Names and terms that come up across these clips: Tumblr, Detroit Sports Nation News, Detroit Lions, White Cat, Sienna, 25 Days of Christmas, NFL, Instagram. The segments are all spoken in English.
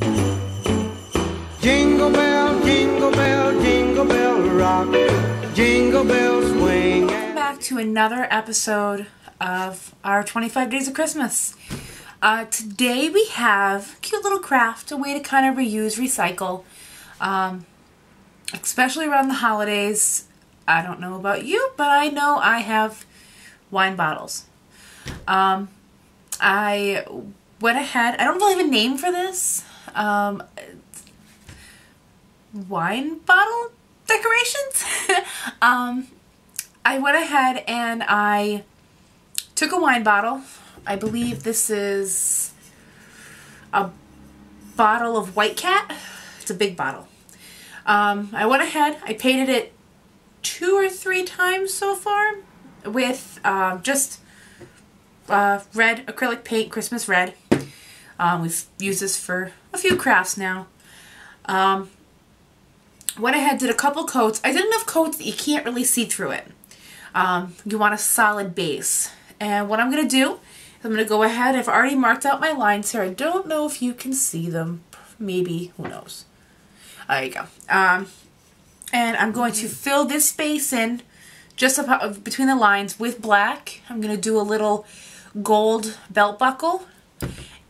Jingle bell, jingle bell, jingle bell rock, jingle bell swing. Welcome back to another episode of our 25 Days of Christmas. Today we have a cute little craft, a way to kind of reuse, recycle, especially around the holidays. I don't know about you, but I know I have wine bottles. I went ahead, I don't really have a name for this, wine bottle decorations? I went ahead and I took a wine bottle. I believe this is a bottle of White Cat. It's a big bottle. I went ahead, I painted it 2 or 3 times so far with just red acrylic paint, Christmas red. We've used this for a few crafts now. Went ahead, did a couple coats. I did enough coats that you can't really see through it. You want a solid base. And what I'm going to do, I'm going to go ahead. I've already marked out my lines here. I don't know if you can see them. Maybe. Who knows? There you go. And I'm going to fill this space in just about between the lines with black. I'm going to do a little gold belt buckle.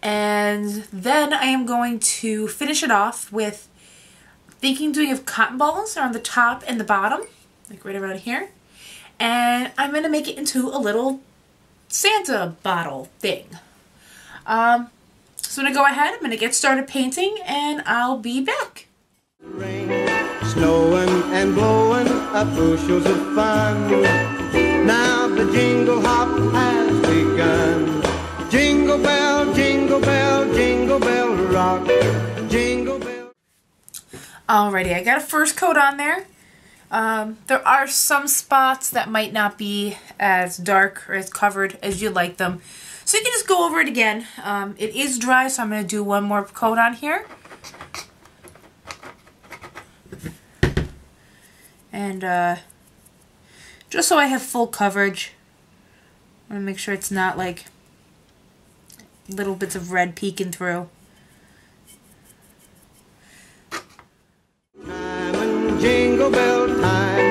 And then I am going to finish it off with doing of cotton balls around the top and the bottom, like right around here. And I'm going to make it into a little Santa bottle thing. So I'm going to go ahead, I'm going to get started painting, and I'll be back. Rain, snowing and blowing up bushels of fun. Now the jingle hop has begun. Jingle bell, jingle bell, jingle bell rock, jingle bell. Alrighty, I got a first coat on there. There are some spots that might not be as dark or as covered as you'd like them. So you can just go over it again. It is dry, so I'm going to do one more coat on here. And just so I have full coverage, I'm going to make sure it's not like little bits of red peeking through. Jingle bell time,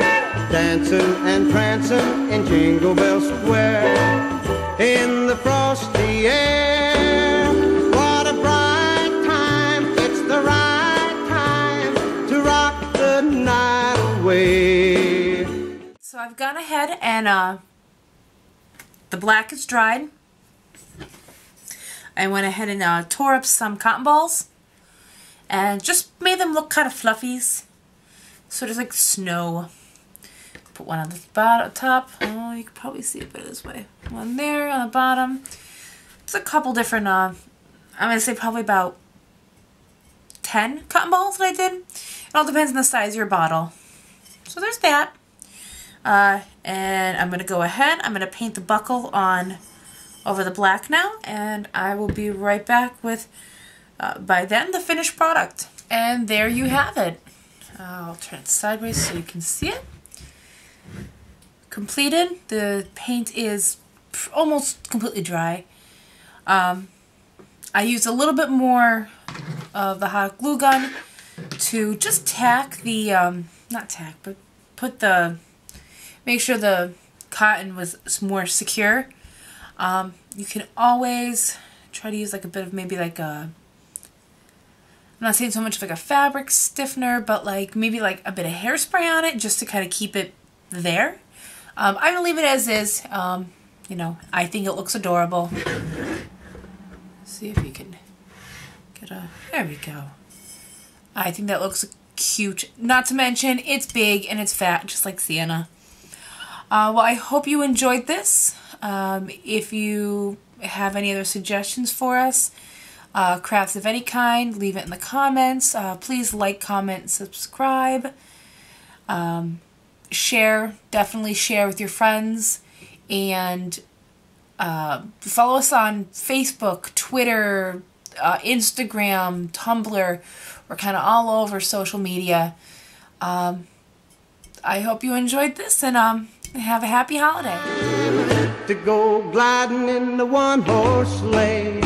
dancing and prancing in Jingle Bell Square, in the frosty air. What a bright time, it's the right time to rock the night away. So I've gone ahead and the black is dried. I went ahead and tore up some cotton balls and just made them look kind of fluffies. So just like snow. Put one on the bottom, top. Oh, you can probably see it better this way. One there on the bottom. It's a couple different, I'm going to say probably about 10 cotton balls that I did. It all depends on the size of your bottle. So there's that. And I'm going to go ahead. I'm going to paint the buckle on over the black now. And I will be right back with, by then, the finished product. And there you have it. I'll turn it sideways so you can see it. Completed. The paint is almost completely dry. I used a little bit more of the hot glue gun to just tack the, not tack, but put the, make sure the cotton was more secure. You can always try to use like a bit of maybe like a, I'm not saying so much like a fabric stiffener, but like maybe like a bit of hairspray on it just to kind of keep it there. I'm gonna leave it as is. You know, I think it looks adorable. Let's see if you can get a, there we go. I think that looks cute. Not to mention it's big and it's fat, just like Sienna. Well, I hope you enjoyed this. If you have any other suggestions for us, crafts of any kind, leave it in the comments. Please like, comment, subscribe, share, definitely share with your friends, and follow us on Facebook, Twitter, Instagram, Tumblr. We're kind of all over social media. I hope you enjoyed this, and have a happy holiday. To go gliding in the one-horse sleigh.